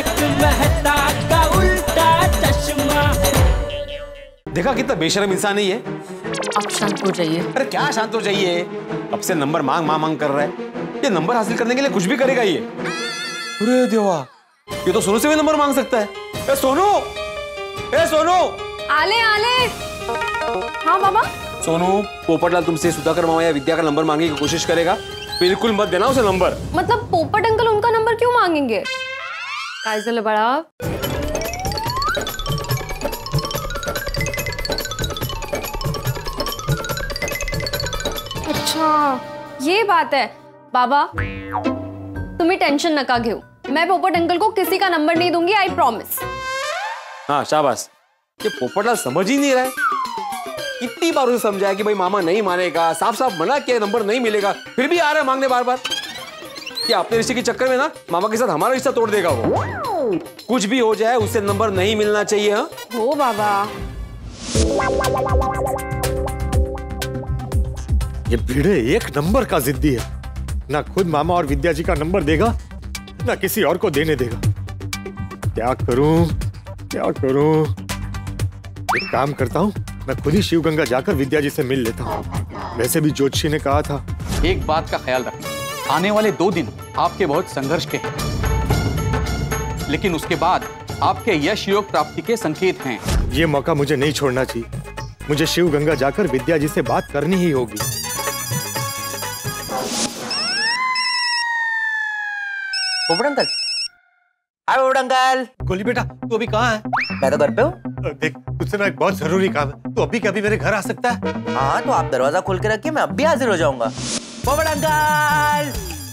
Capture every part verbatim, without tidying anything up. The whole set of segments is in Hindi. तारक मेहता का उल्टा चश्मा। देखा कितना बेशरम इंसान है ये। अब शांत हो जाइए। अरे क्या शांत हो जाइए, अब से नंबर मांग मांग मांग कर रहा है। ये नंबर हासिल करने के लिए कुछ भी करेगा ये। अरे देवा, ये तो सोनू से भी नंबर मांग सकता है। ए सोनू, ए सोनू, आले आले। हाँ मामा। सोनू, पोपटलाल तुमसे सुधाकर मामा या विद्या का नंबर मांगने की कोशिश करेगा, बिल्कुल मत देना उसे नंबर। मतलब पोपट अंकल उनका नंबर क्यों मांगेंगे? काजल बड़ा। अच्छा ये बात है। बाबा तुम्हें टेंशन नका घेऊ, मैं पोपट अंकल को किसी का नंबर नहीं दूंगी, आई प्रॉमिस। हाँ शाबाश। ये पोपटलाल समझ ही नहीं रहा है, कितनी बार उसे समझाया कि भाई मामा नहीं मानेगा, साफ साफ मना किया नंबर नहीं मिलेगा, फिर भी आ रहा है मांगने बार बार। कि अपने रिश्ते के चक्कर में ना मामा के साथ हमारा रिश्ता तोड़ देगा वो। कुछ भी हो जाए उससे नंबर नहीं मिलना चाहिए। हा? हो बाबा, ये भिड़े एक नंबर का जिद्दी है, ना खुद मामा और विद्या जी का नंबर देगा ना किसी और को देने देगा। क्या करूं क्या करूं? एक काम करता हूं, मैं खुद ही शिवगंगा जाकर विद्या जी से मिल लेता हूं। वैसे भी ज्योतिषी ने कहा था। एक बात का ख्याल रखना, आने वाले दो दिन आपके बहुत संघर्ष के हैं, लेकिन उसके बाद आपके यश योग प्राप्ति के संकेत हैं। ये मौका मुझे नहीं छोड़ना चाहिए, मुझे शिवगंगा जाकर विद्या जी से बात करनी ही होगी। पोपट अंकल, हाय पोपट अंकल। गोली बेटा, तू अभी कहाँ है? मैं तो घर पे हूँ। देख तुझसे ना एक बहुत जरूरी काम है, तू अभी कभी मेरे घर आ सकता है? हाँ तो आप दरवाजा खोल के रखिए, मैं अब भी हाजिर हो जाऊंगा। पोपट अंकल।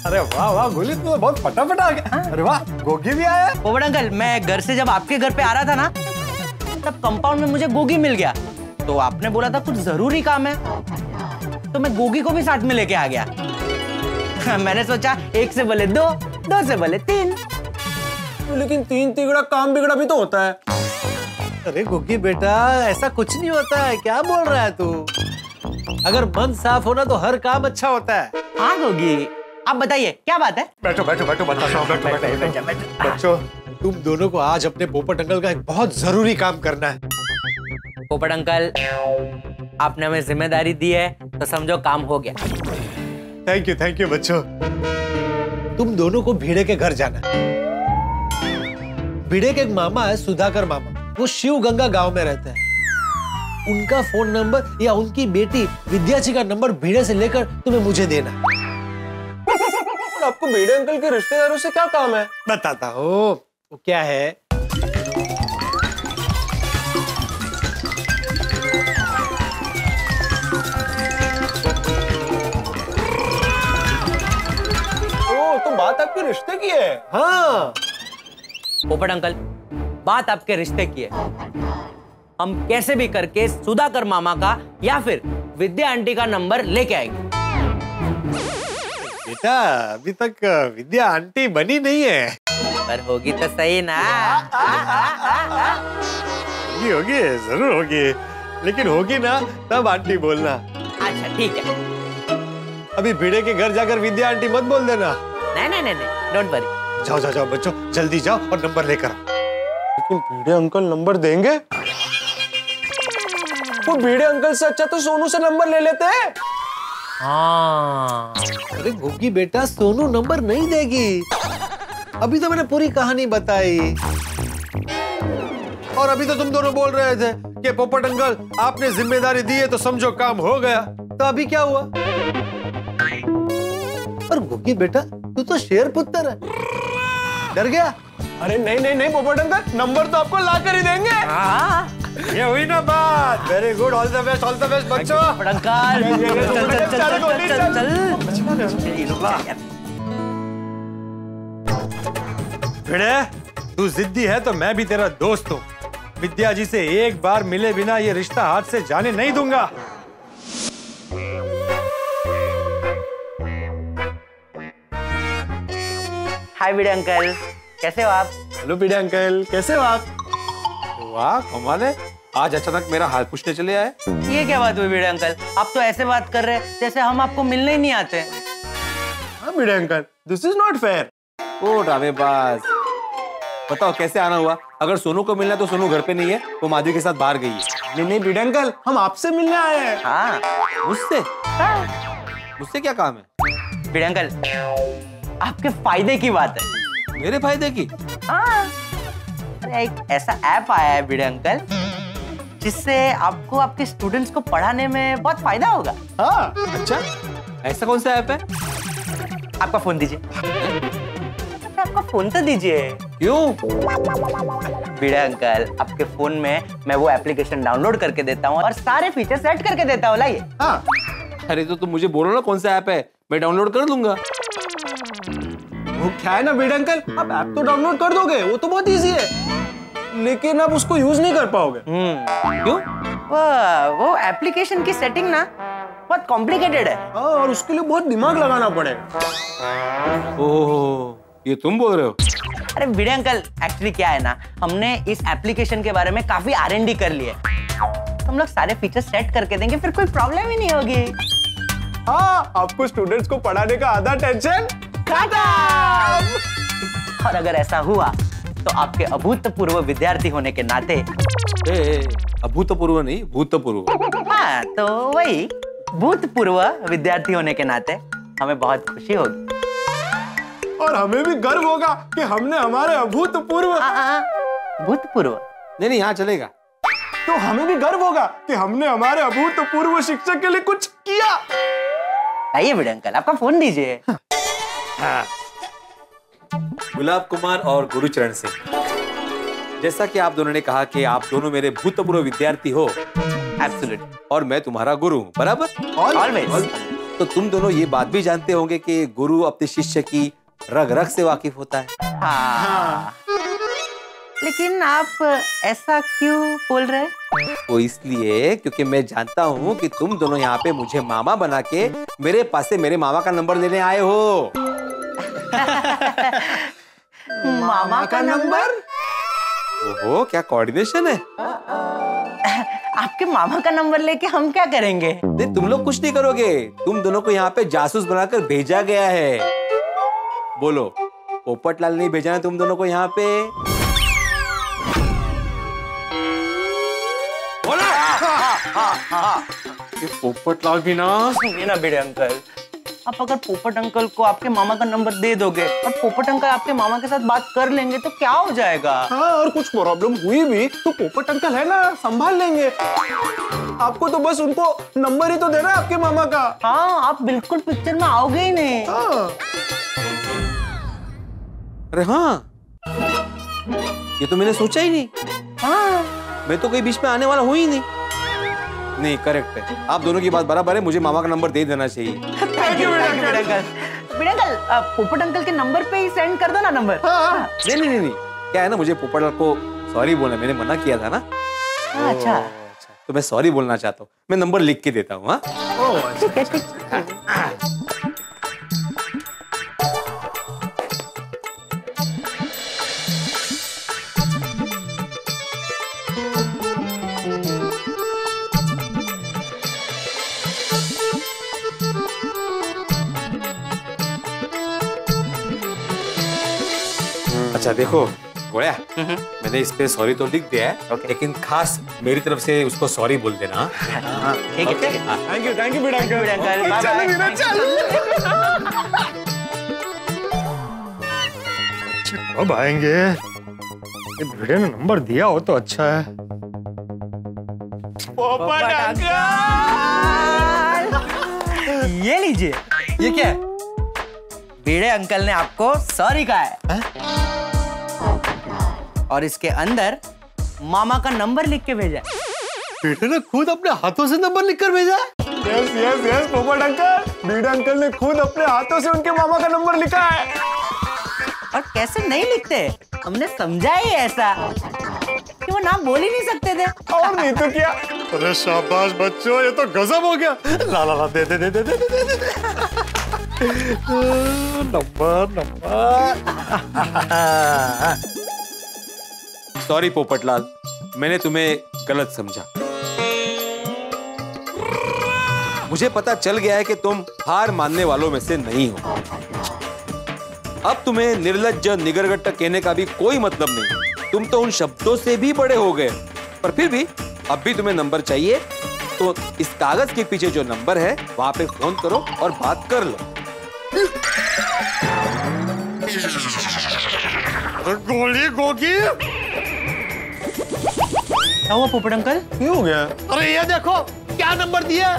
अरे वाह वाह गोली, तू तो बहुत फटाफट आ गया। अरे वाह, गोगी भी आया। पोपट अंकल, मैं घर से जब आपके घर पे आ रहा था ना, तब कंपाउंड में मुझे गोगी मिल गया, तो आपने बोला था कुछ जरूरी काम है, तो मैं गोगी को भी साथ में लेके आ गया। मैंने सोचा एक से भले दो, दो से भले तीन, लेकिन तीन तिगड़ा काम बिगड़ा भी तो होता है। अरे गोगी बेटा, ऐसा कुछ नहीं होता है, क्या बोल रहा है तू? अगर मन साफ होना तो हर काम अच्छा होता है। हाँ गोगी, आप बताइए क्या बात है? बैठो बैठो बैठो बैठो बच्चों, तुम दोनों को आज अपने पोपट अंकल का एक बहुत जरूरी काम करना है। पोपट अंकल, आपने हमें जिम्मेदारी दी है तो समझो काम हो गया। थैंक यू थैंक यू बच्चों। तुम दोनों को भिड़े के घर जाना। भिड़े के एक मामा है सुधाकर मामा, वो शिवगंगा गांव में रहते हैं। उनका फोन नंबर या उनकी बेटी विद्या जी का नंबर भिड़े से लेकर तुम्हें मुझे देना। और आपको भिड़े अंकल के रिश्तेदारों से क्या काम है? बताता हूँ वो क्या है। तो बात आपके रिश्ते की है। हाँ पोपट अंकल, बात आपके रिश्ते की है। हम कैसे भी करके सुधाकर मामा का या फिर विद्या आंटी का नंबर लेके आएंगे। बेटा अभी तक विद्या आंटी बनी नहीं है, पर होगी तो सही ना। होगी होगी जरूर होगी, लेकिन होगी ना तब आंटी बोलना। अच्छा ठीक है। अभी भिड़े के घर जाकर विद्या आंटी मत बोल देना। नहीं नहीं नहीं, डोंट वरी। जाओ जाओ जाओ बच्चों, जल्दी जाओ और नंबर लेकर आओ। लेकिन भिड़े अंकल नंबर देंगे? वो भिड़े अंकल से अच्छा तो सोनू से नंबर ले लेते हैं। हाँ। अरे गोगी बेटा, सोनू नंबर नहीं देगी। अभी तो मैंने पूरी कहानी बताई, और अभी तो तुम दोनों बोल रहे थे कि पोपट अंकल आपने जिम्मेदारी दी है तो समझो काम हो गया, तो अभी क्या हुआ? और गोगी बेटा तू तो शेर पुत्र है, डर गया? अरे नहीं नहीं नहीं पोपट अंकल, नंबर तो आपको ला कर ही देंगे। हाँ। ये हुई ना बात। Very good, all the best all the best बच्चों। पोपट अंकल चल चल चल चल चल चल। भिड़े तू जिद्दी है तो मैं भी तेरा दोस्त हूँ। विद्या जी से एक बार मिले बिना ये रिश्ता हाथ से जाने नहीं दूंगा। हाय भिड़े अंकल, कैसे हो आप? हेलो भिड़े अंकल, कैसे हो आप? वाह कमाल है, आज अचानक मेरा हाल पूछने चले आए। ये क्या बात हुई भिड़े अंकल, आप तो ऐसे बात कर रहे हैं जैसे हम आपको मिलने ही नहीं आते। हाँ Bhide uncle, this is not fair. ओ ड्रामेबाज, बताओ कैसे आना हुआ? अगर सोनू को मिलना है तो सोनू घर पे नहीं है, वो माधवी के साथ बाहर गई है। नहीं नहीं भिड़े अंकल, हम आपसे मिलने आए हैं। हाँ मुझसे? मुझसे क्या काम है भिड़े अंकल? आपके फायदे की बात है। मेरे फायदे की? हाँ, अरे एक ऐसा ऐप आया है भिड़े अंकल जिससे आपको आपके स्टूडेंट्स को पढ़ाने में बहुत फायदा होगा। हाँ अच्छा, ऐसा कौन सा ऐप है? आपका फोन दीजिए। आपका फोन तो दीजिए। क्यों? भिड़े अंकल आपके फोन में मैं वो एप्लीकेशन डाउनलोड करके देता हूँ और सारे फीचर्स ऐड करके देता हूँ। लाइए। हाँ अरे तो तुम मुझे बोलो ना कौन सा ऐप है, मैं डाउनलोड कर दूंगा। वो क्या है ना भिड़े अंकल, आप ऐप तो डाउनलोड कर दोगे, वो तो बहुत ईजी है, लेकिन आप उसको यूज नहीं कर पाओगे। क्यों? वो एप्लीकेशन की सेटिंग ना बहुत कॉम्प्लिकेटेड है और उसके लिए बहुत दिमाग लगाना पड़ेगा। ओह ये तुम बोल रहे हो? अरे भिड़े अंकल एक्चुअली क्या है ना, हमने इस एप्लीकेशन के बारे में काफी आर एन डी कर ली है, हम लोग सारे फीचर्स सेट करके देंगे, फिर कोई प्रॉब्लम ही नहीं होगी। हाँ आपको स्टूडेंट्स को पढ़ाने का आधा टेंशन खत्म। और अगर ऐसा हुआ तो आपके अभूतपूर्व विद्यार्थी होने के नाते। अभूतपूर्व नहीं भूतपूर्व। हाँ तो वही भूतपूर्व विद्यार्थी होने के नाते हमें बहुत खुशी होगी और हमें भी गर्व होगा कि हमने हमारे अभूतपूर्व भूतपूर्व नहीं नहीं यहाँ चलेगा। तो हमें भी गर्व होगा कि हमने हमारे अभूतपूर्व शिक्षक के लिए कुछ किया। आइए भिड़े अंकल आपका फोन दीजिए। हाँ। गुलाब कुमार और गुरुचरण सिंह, जैसा कि आप दोनों ने कहा कि आप दोनों मेरे भूतपूर्व विद्यार्थी हो। एब्सोल्यूट। और मैं तुम्हारा गुरु हूँ बराबर? ऑलवेज। तो तुम दोनों ये बात भी जानते होंगे कि गुरु अपने शिष्य की रग रग से वाकिफ होता है। हाँ। लेकिन आप ऐसा क्यों बोल रहे हैं? वो इसलिए क्योंकि मैं जानता हूँ कि तुम दोनों यहाँ पे मुझे मामा बना के मेरे पास से मेरे मामा का नंबर लेने आए हो। मामा, मामा का, का नंबर? ओहो क्या कोऑर्डिनेशन है। आ, आ, आपके मामा का नंबर लेके हम क्या करेंगे? नहीं तुम लोग कुछ नहीं करोगे, तुम दोनों को यहाँ पे जासूस बनाकर भेजा गया है। बोलो पोपटलाल नहीं भेजा है तुम दोनों को यहाँ पे? बोलो। ये पोपटलाल भी ना सुनिए ना भिड़े अंकल, आप अगर पोपट अंकल को आपके मामा का नंबर दे दोगे और पोपट अंकल आपके मामा के साथ बात कर लेंगे तो क्या हो जाएगा? हाँ और कुछ प्रॉब्लम हुई भी तो पोपट अंकल है ना संभाल लेंगे। आपको तो बस उनको नंबर ही तो देना है आपके मामा का। हाँ आप बिल्कुल पिक्चर में आओगे ही नहीं। हाँ। अरे हाँ ये तो मैंने सोचा ही नहीं। हाँ मैं तो कहीं बीच में आने वाला हूँ ही नहीं। नहीं करेक्ट है, आप दोनों की बात बराबर है, मुझे मामा का नंबर दे देना चाहिए। Thank you Bhide uncle. Bhide uncle Popat uncle के नंबर पे ही सेंड कर दो ना नंबर। हाँ नहीं नहीं नहीं क्या है ना मुझे पोपट अंकल को सॉरी बोलना, मैंने मना किया था ना। अच्छा अच्छा तो मैं सॉरी बोलना चाहता हूँ, मैं नंबर लिख के देता हूँ। अच्छा देखो गोया, मैंने इस पे सॉरी तो लिख दिया है okay. लेकिन खास मेरी तरफ से उसको सॉरी बोल देना। ठीक है thank you thank you Bhide uncle. अब आएंगे भिड़े ने नंबर दिया हो तो अच्छा है। पोपट अंकल ये लीजिए। ये क्या है? भिड़े अंकल ने आपको सॉरी कहा है और इसके अंदर मामा का नंबर लिख के भेजा। भिड़े ने खुद अपने हाथों से नंबर लिखकर भेजा। Yes yes yes Popat uncle, Bhide uncle ने खुद अपने हाथों से उनके मामा का नंबर लिखा है। और कैसे नहीं लिखते, हमने समझा ही ऐसा कि वो नाम बोल ही नहीं सकते थे। और नहीं तो क्या। अरे शाबाश बच्चों ये तो गजब हो गया। ला ला ला दे दे दे दे दे दे दे नंबर नंबर। सॉरी पोपटलाल मैंने तुम्हें गलत समझा। मुझे पता चल गया है कि तुम हार मानने वालों में से नहीं हो। अब तुम्हें निर्लज्ज निगरगट्टा कहने का भी कोई मतलब नहीं। तुम तो उन शब्दों से भी बड़े हो गए। पर फिर भी अब भी तुम्हें नंबर चाहिए तो इस कागज के पीछे जो नंबर है वहां पे फोन करो और बात कर लो। गोली गोगी क्या हुआ पोपट अंकल? क्यों हो गया? अरे ये देखो क्या नंबर दिया,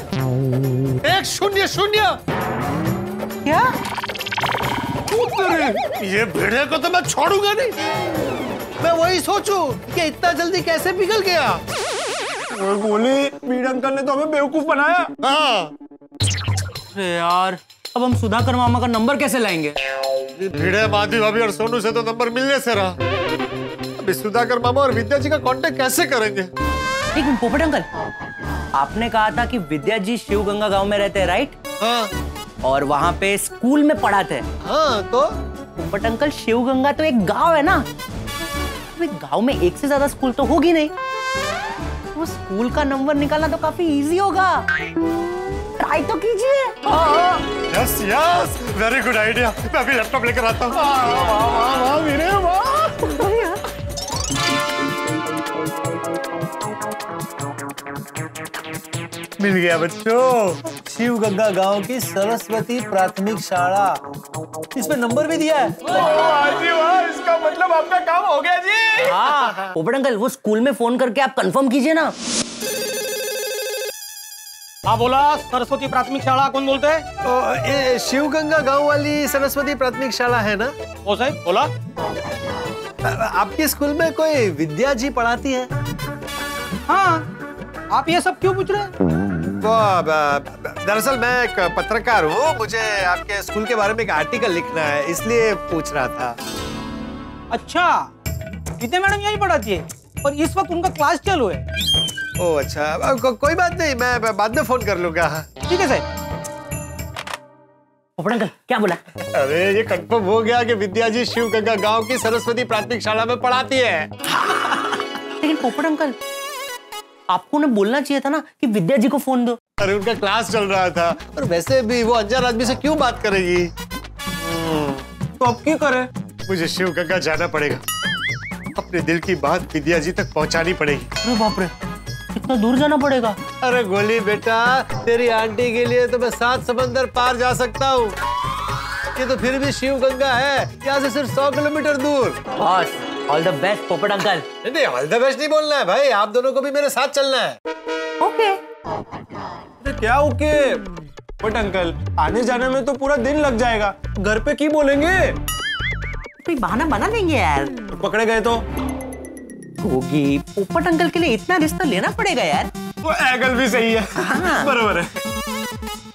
एक शून्य शून्य। क्या ये भिड़े को तो मैं छोड़ूंगा नहीं। मैं वही सोचूं कि इतना जल्दी कैसे पिघल गया। गोली भीड़ अंकल ने तो हमें बेवकूफ बनाया। हाँ। अरे यार अब हम सुधाकर मामा का नंबर कैसे लाएंगे? भिड़े माधवी भाभी और सोनू से तो नंबर मिलने से रहा, अब सुधाकर मामा और विद्या जी का कांटेक्ट कैसे करेंगे? एक मिनट पोपट अंकल, आपने कहा था कि विद्या जी शिवगंगा गाँव में रहते हैं राइट? हाँ। और वहाँ पे स्कूल में पढ़ाते हैं। हाँ, तो पोपट अंकल शिवगंगा तो एक गांव है ना, तो एक गांव में एक से ज्यादा स्कूल तो होगी नहीं, तो स्कूल का नंबर निकालना तो काफी इजी होगा। ट्राई तो कीजिए। Yes yes very good idea. मैं अभी लैपटॉप लेकर आता हूँ। मिल गया बच्चों, शिवगंगा गांव की सरस्वती प्राथमिक शाला, इसमें नंबर भी दिया है। जी वाह, इसका मतलब आपका काम हो गया जी। हाँ पोपट अंकल वो स्कूल में फोन करके आप कंफर्म कीजिए ना। हाँ बोला सरस्वती प्राथमिक शाला कौन बोलते हैं? शिवगंगा गांव वाली सरस्वती प्राथमिक शाला है ना? ओ साहब बोला आपके स्कूल में कोई विद्या जी पढ़ाती है? हाँ आप ये सब क्यों पूछ रहे हैं? दरअसल मैं एक पत्रकार हूँ, मुझे आपके स्कूल के बारे में एक आर्टिकल लिखना है इसलिए पूछ रहा था। अच्छा विद्या मैडम यही पढ़ाती है और इस वक्त उनका क्लास चालू है। ओह अच्छा को, कोई बात नहीं, मैं बाद में फोन कर लूंगा। ठीक है सर। पोपट अंकल क्या बोला? अरे ये कंफर्म हो गया कि विद्या जी शिवगंगा गाँव की सरस्वती प्राथमिक शाला में पढ़ाती है। लेकिन पोपट अंकल आपको ने बोलना चाहिए था ना कि विद्या जी को फोन दो। अरे उनका क्लास चल रहा था और वैसे भी वो अनजान आदमी से क्यों बात करेगी। तो अब क्यों करें? मुझे शिवगंगा जाना पड़ेगा, अपने दिल की बात विद्या जी तक पहुंचानी पड़ेगी। अरे बाप रे कितना दूर जाना पड़ेगा? अरे गोली बेटा तेरी आंटी के लिए तो मैं सात समंदर पार जा सकता हूँ, ये तो फिर भी शिवगंगा है, यहाँ से सिर्फ सौ किलोमीटर दूर। बस all the best Popat uncle. नहीं ऑल द बेस्ट नहीं बोलना है भाई, आप दोनों को भी मेरे साथ चलना है। Okay okay. क्या ओके पोपट अंकल? आने जाने में तो पूरा दिन लग जाएगा, घर पे की बोलेंगे? कोई बहाना बना देंगे यार। पकड़े गए तो होगी। पोपट अंकल के लिए इतना रिश्ता लेना पड़ेगा यार। वो एंगल भी सही है। हाँ। बराबर है।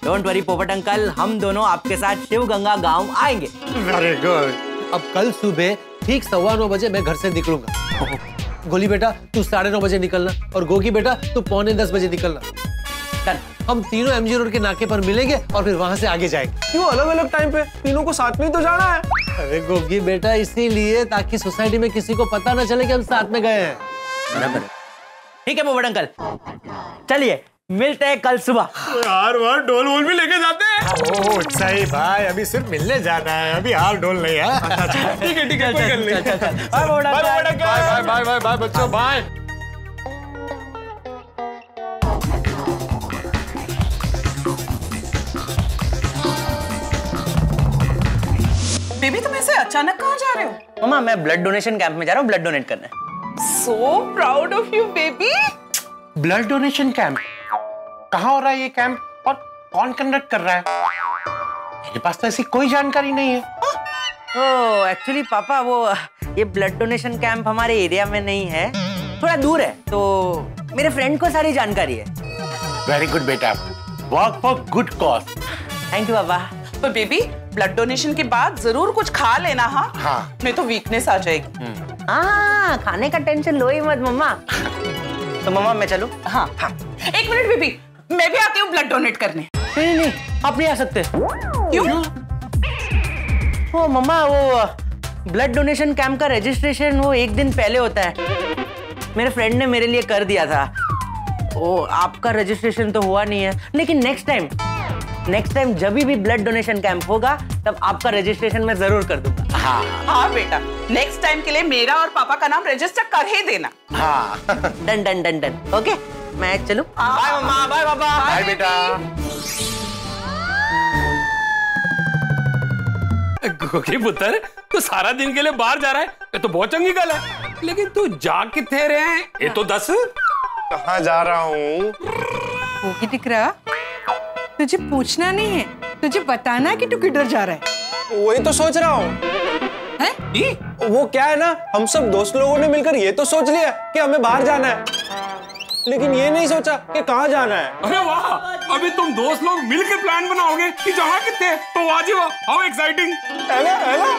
डोंट वरी पोपट अंकल, हम दोनों आपके साथ शिवगंगा गाँव आएंगे। Very good. अब कल सुबह ठीक सवा नौ बजे मैं घर से निकलूंगा। गोली बेटा तू साढ़े नौ बजे निकलना और गोगी बेटा तू पौने दस बजे निकलना। हम तीनों एमजी रोड के नाके पर मिलेंगे और फिर वहाँ से आगे जाएंगे। क्यों अलग अलग टाइम पे? तीनों को साथ में तो जाना है। अरे गोगी बेटा इसीलिए ताकि सोसाइटी में किसी को पता ना चले कि हम साथ में गए हैं। बराबर ठीक है पोपट अंकल, चलिए मिलते हैं कल सुबह। यार वार डोल वोल भी लेके जाते हैं। ओह सही भाई, अभी सिर्फ मिलने जाना है, अभी हाल डोल नहीं है। ठीक है ठीक है बाय बाय बाय बाय बच्चों बाय। बेबी तुम ऐसे अचानक कहाँ जा रहे हो? मम्मा मैं ब्लड डोनेशन कैंप में जा रहा हूँ, ब्लड डोनेट करने। So proud of you baby. Blood donation camp कहाँ हो रहा है ये कैंप और कौन कंडक्ट कर रहा है? मेरे पास तो ऐसी कोई जानकारी नहीं है। ओह एक्चुअली पापा वो ये ब्लड डोनेशन कैंप हमारे एरिया में नहीं है, थोड़ा दूर है, तो मेरे फ्रेंड को सारी जानकारी है। वेरी गुड बेटा, work for good cause. Thank you बाबा। पर बेबी ब्लड डोनेशन के बाद जरूर कुछ खा लेना। हाँ हाँ नहीं तो वीकनेस आ जाएगी। हाँ खाने का टेंशन लो ही मत मम्मा। तो मम्मा मैं चलूं? हाँ हाँ एक मिनट बेबी, मैं भी आती हूँ ब्लड डोनेट करने। नहीं नहीं आप नहीं आ सकते। क्यों? ओ मम्मा वो ब्लड डोनेशन कैंप का रजिस्ट्रेशन वो एक दिन पहले होता है, मेरे फ्रेंड ने मेरे लिए कर दिया था। ओ आपका रजिस्ट्रेशन तो हुआ नहीं है, लेकिन नेक्स्ट टाइम नेक्स्ट टाइम जब भी ब्लड डोनेशन कैंप होगा तब आपका रजिस्ट्रेशन मैं जरूर कर दूंगा। हाँ हाँ बेटा, नेक्स्ट टाइम के लिए मेरा और पापा का नाम रजिस्टर कर ही देना। हाँ done done done done. Okay मैं चलूं, बाय मम्मा, बाय पापा, बाय बेटा। गोगी पुत्र, तू सारा दिन के लिए बाहर जा रहा है, ये तो बहुत चंगी गल है, लेकिन तू जा कितने रहे हैं? ये तो दस। कहाँ जा रहा हूँ? गोगी टिकरा, तुझे पूछना नहीं है, तुझे बताना कि तू किधर जा रहा है। वही तो सोच रहा हूँ। हैं? वो क्या है ना, हम सब दोस्त लोगों ने मिलकर ये तो सोच लिया कि हमें बाहर जाना है, लेकिन ये नहीं सोचा कि कहाँ जाना है। अरे वाह, अभी तुम दोस्त लोग मिलकर प्लान बनाओगे कि जहाँ कितने, तो वाजिब है। How exciting. Hello hello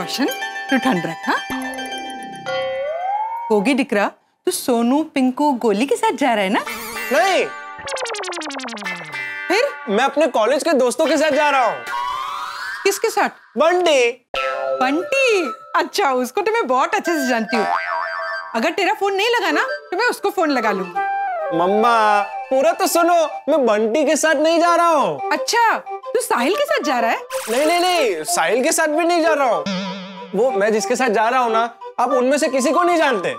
Roshan, तू ठंड रख। गोगी डिकरा, तू सोनू, पिंकू, गोली के साथ जा रहा है ना? नहीं, फिर मैं अपने कॉलेज के दोस्तों के साथ जा रहा हूँ। किसके साथ? बंटी। बंटी, अच्छा, उसको तो मैं बहुत अच्छे से जानती हूँ। अगर तेरा फोन नहीं लगा ना तो मैं उसको फोन लगा लूंगी। मम्मा पूरा तो सुनो, मैं बंटी के साथ नहीं जा रहा हूँ। अच्छा, तू साहिल के साथ जा रहा है? नहीं नहीं नहीं, साहिल के साथ भी नहीं जा रहा हूँ। वो मैं जिसके साथ जा रहा हूँ ना, आप उनमें से किसी को नहीं जानते।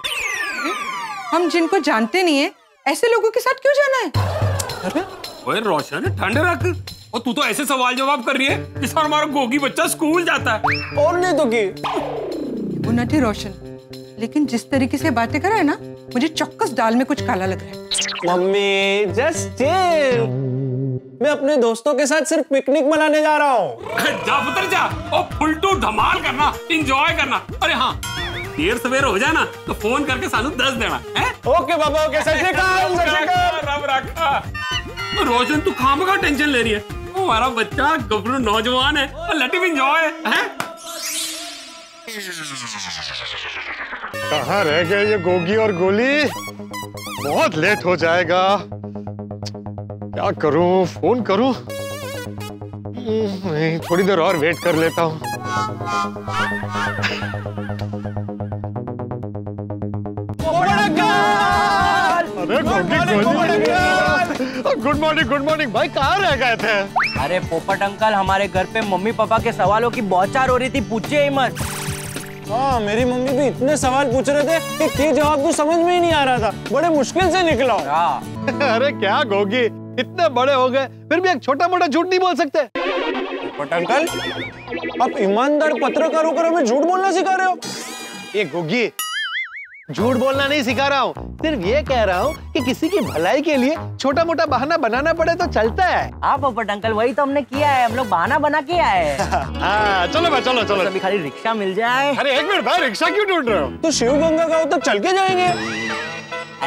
हम जिनको जानते नहीं है, ऐसे लोगों के साथ क्यों जाना है? ओए रोशन, ठंड रख। और तू तो ऐसे सवाल जवाब कर रही है जिसमें हमारा गोगी बच्चा स्कूल जाता है। और नहीं तो की रोशन, लेकिन जिस तरीके से बातें कर रहा है ना, मुझे चौकस दाल में कुछ काला लग रहा है। मम्मी जस्ट चिल, मैं अपने दोस्तों के साथ सिर्फ पिकनिक मनाने जा रहा हूँ। जा पुत्र जा, और फुलटू धमाल करना, एंजॉय करना। अरे हाँ, देर सवेर हो जाना तो फोन करके सानू दस देना है। ओके बाबा, ओके। रोशन, तू खामखा टेंशन ले रही है। हमारा बच्चा गबरू नौजवान है और लेट हिम एंजॉय। कहाँ रह गए ये गोगी और गोली? बहुत लेट हो जाएगा। क्या करूं, फोन करूं? नहीं, थोड़ी देर और वेट कर लेता हूं। अरे गोगी, गोली, गुड मॉर्निंग गुड मॉर्निंग भाई, कहाँ रह गए थे? अरे पोपट अंकल, हमारे घर पे मम्मी पापा के सवालों की बौछार हो रही थी, पूछिए ही मत। हाँ, मेरी मम्मी भी इतने सवाल पूछ रहे थे कि क्या जवाब तो समझ में ही नहीं आ रहा था। बड़े मुश्किल से निकला। अरे क्या गोगी, इतने बड़े हो गए फिर भी एक छोटा मोटा झूठ नहीं बोल सकते? बट अंकल, आप ईमानदार पत्रकार होकर हमें झूठ बोलना सिखा रहे हो। ये गोगी, झूठ बोलना नहीं सिखा रहा हूँ, सिर्फ ये कह रहा हूँ कि किसी की भलाई के लिए छोटा मोटा बहाना बनाना पड़े तो चलता है। आप पोपट अंकल, वही तो हमने किया है, हम लोग बहाना बना के आए हैं। चलो भाई चलो चलो, अभी खाली रिक्शा मिल जाए। अरे एक मिनट भाई, रिक्शा क्यों ढूंढ रहे हो? तो शिवगंगा का हो तो चल के जाएंगे।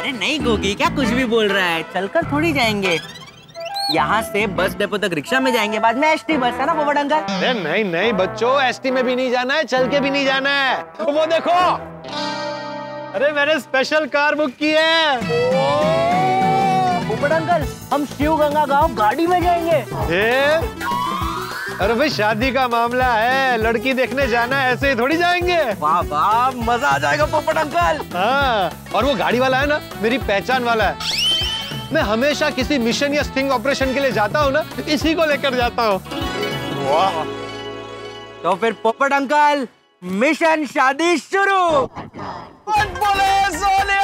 अरे नहीं गोगी, क्या कुछ भी बोल रहा है, चल कर थोड़ी जाएंगे। यहाँ से बस डेपो तक रिक्शा में जाएंगे, बाद में एसटी बस है ना पोपट अंकल? अरे नहीं नहीं बच्चों, एसटी में भी नहीं जाना है, चल के भी नहीं जाना है। वो देखो, अरे मैंने स्पेशल कार बुक की है। पोपट अंकल, हम शिवगंगा गांव गाड़ी में जाएंगे। अरे भाई, शादी का मामला है, लड़की देखने जाना, ऐसे ही थोड़ी जाएंगे। वाह वाह, मजा आ जाएगा पोपट अंकल। हाँ, और वो गाड़ी वाला है ना, मेरी पहचान वाला है। मैं हमेशा किसी मिशन या स्टिंग ऑपरेशन के लिए जाता हूँ ना, इसी को लेकर जाता हूँ। वाह, तो फिर पोपट अंकल, मिशन शादी शुरू। बोले सोने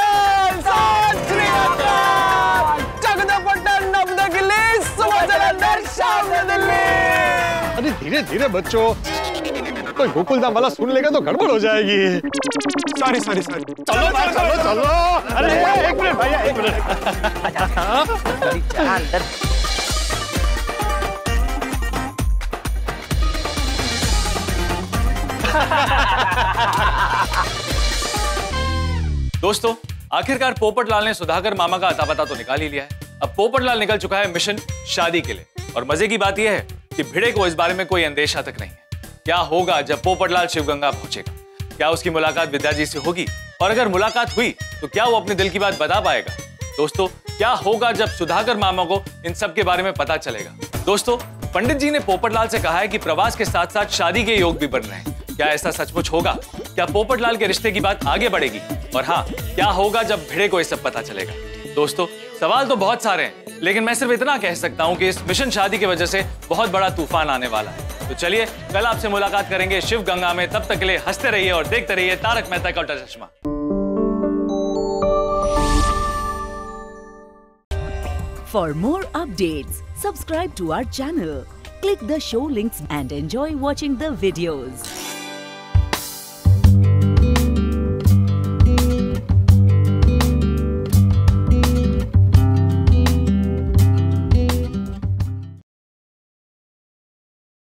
अरे धीरे धीरे बच्चों, कोई गोकुलधाम वाला सुन लेगा तो गड़बड़ हो जाएगी। Sorry sorry sorry. चलो चलो चलो। अरे एक मिनट भैया, एक मिनट। दोस्तों, आखिरकार पोपटलाल ने सुधाकर मामा का अता पता तो निकाल ही लिया है। अब पोपटलाल निकल चुका है मिशन शादी के लिए, और मजे की बात यह है कि भिड़े को इस बारे में कोई अंदेशा तक नहीं है। क्या होगा जब पोपटलाल शिवगंगा पहुंचेगा? क्या उसकी मुलाकात विद्या जी से होगी? और अगर मुलाकात हुई तो क्या वो अपने दिल की बात बता पाएगा? दोस्तों, क्या होगा जब सुधाकर मामा को इन सब के बारे में पता चलेगा? दोस्तों, पंडित जी ने पोपटलाल से कहा है कि प्रवास के साथ साथ शादी के योग भी बन रहे हैं। क्या ऐसा सचमुच होगा? क्या पोपटलाल के रिश्ते की बात आगे बढ़ेगी? और हाँ, क्या होगा जब भिड़े को ये सब पता चलेगा? दोस्तों, सवाल तो बहुत सारे हैं, लेकिन मैं सिर्फ इतना कह सकता हूँ कि इस मिशन शादी की वजह से बहुत बड़ा तूफान आने वाला है। तो चलिए कल आपसे मुलाकात करेंगे शिवगंगा में। तब तक के लिए हंसते रहिए और देखते रहिए तारक मेहता का उल्टा चश्मा। For more updates, subscribe to our channel, click the show links and enjoy watching the videos.